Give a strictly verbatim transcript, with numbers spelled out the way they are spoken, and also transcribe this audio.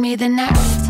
bring me the next.